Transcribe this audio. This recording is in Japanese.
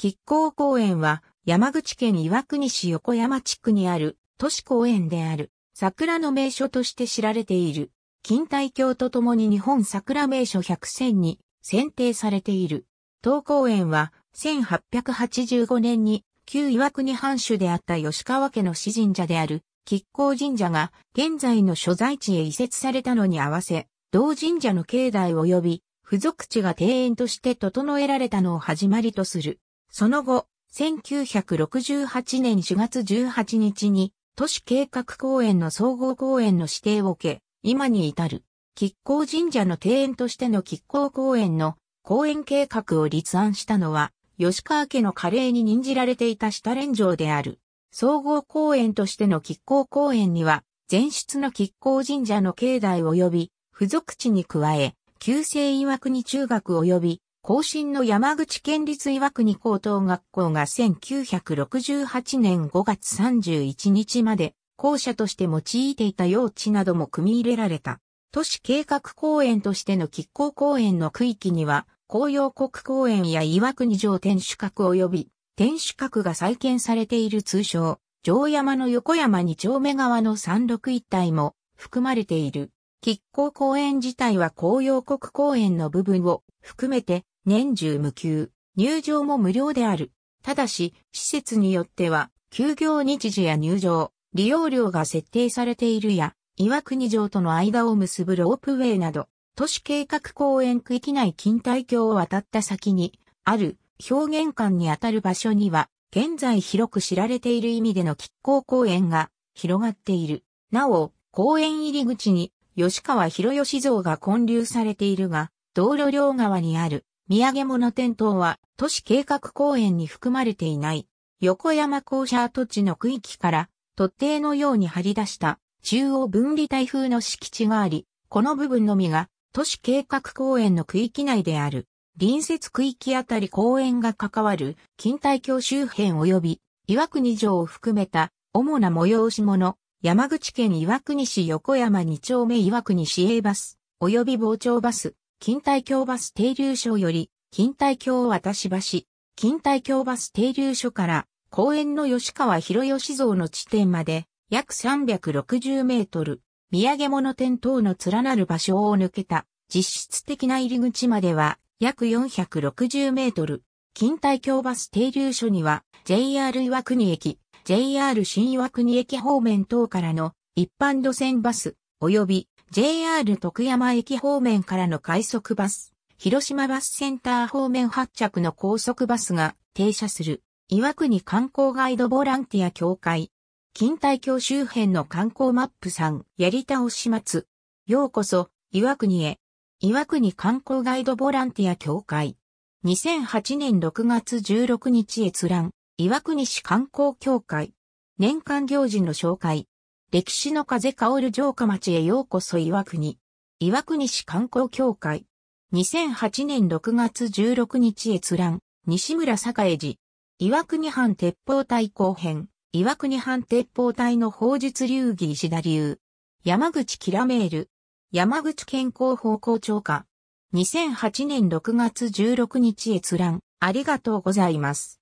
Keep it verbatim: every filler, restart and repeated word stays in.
亀甲公園は山口県岩国市横山地区にある都市公園である。桜の名所として知られている。錦帯橋とともに日本桜名所ひゃく選に選定されている。当公園はせんはっぴゃくはちじゅうごねんに旧岩国藩主であった吉川家の私神社である亀甲神社が現在の所在地へ移設されたのに合わせ、同神社の境内及び付属地が庭園として整えられたのを始まりとする。その後、せんきゅうひゃくろくじゅうはちねんしがつじゅうはちにちに都市計画公園の総合公園の指定を受け、今に至る、亀甲神社の庭園としての亀甲公園の公園計画を立案したのは、吉川家の加齢に任じられていた下連城である。総合公園としての亀甲公園には、前出の亀甲神社の境内及び、付属地に加え、旧制岩国中学及び、後身の山口県立岩国高等学校がせんきゅうひゃくろくじゅうはちねんごがつさんじゅういちにちまで、校舎として用いていた用地なども組み入れられた。都市計画公園としての亀甲公園の区域には、向陽国公園や岩国城天守閣及び、天守閣が再建されている通称、城山の横山に丁目側の山麓一帯も含まれている。亀甲公園自体は向陽国公園の部分を含めて年中無休、入場も無料である。ただし、施設によっては、休業日時や入場、利用料が設定されているや、岩国城との間を結ぶロープウェイなど、都市計画公園区域内錦帯橋を渡った先にある表現館にあたる場所には、現在広く知られている意味での亀甲公園が広がっている。なお、公園入り口に吉川広義像が建立されているが、道路両側にある土産物店頭は都市計画公園に含まれていない。横山校舎跡地の区域から突堤のように張り出した中央分離帯風の敷地があり、この部分のみが都市計画公園の区域内である。隣接区域あたり公園が関わる錦帯橋周辺及び岩国城を含めた主な催し物、山口県岩国市横山に丁目岩国市営バス及び傍聴バス、錦帯橋バス停留所より錦帯橋渡し橋、錦帯橋バス停留所から公園の吉川広義像の地点まで約さんびゃくろくじゅうメートル、土産物店等の連なる場所を抜けた実質的な入り口までは約よんひゃくろくじゅうメートル。錦帯橋バス停留所には ジェイアール 岩国駅、ジェイアール 新岩国駅方面等からの一般路線バス、及び ジェイアール 徳山駅方面からの快速バス、広島バスセンター方面発着の高速バスが停車する。岩国観光ガイドボランティア協会。錦帯橋周辺の観光マップさん、やりたおし松。ようこそ、岩国へ。岩国観光ガイドボランティア協会。にせんはちねんろくがつじゅうろくにち閲覧。岩国市観光協会。年間行事の紹介。歴史の風薫る城下町へようこそ岩国。岩国市観光協会。にせんはちねんろくがつじゅうろくにち閲覧。西村栄寺。岩国藩鉄砲隊後編。岩国藩鉄砲隊の砲術流儀石田流。山口キラメール。山口県広報広聴課。にせんはちねんろくがつじゅうろくにち閲覧。ありがとうございます。